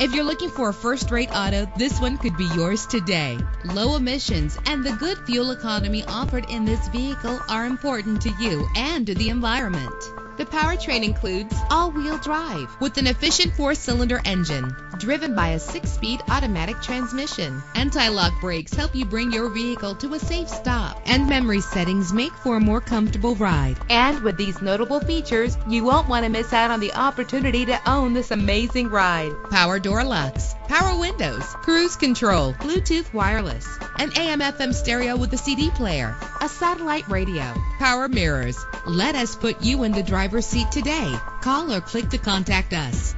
If you're looking for a first-rate auto, this one could be yours today. Low emissions and the good fuel economy offered in this vehicle are important to you and to the environment. The powertrain includes all-wheel drive with an efficient 4-cylinder engine driven by a 6-speed automatic transmission. Anti-lock brakes help you bring your vehicle to a safe stop, and memory settings make for a more comfortable ride. And with these notable features, you won't want to miss out on the opportunity to own this amazing ride. Power door locks, power windows, cruise control, Bluetooth wireless, an AM/FM stereo with a CD player, a satellite radio, power mirrors. Let us put you in the driver's seat today. Call or click to contact us.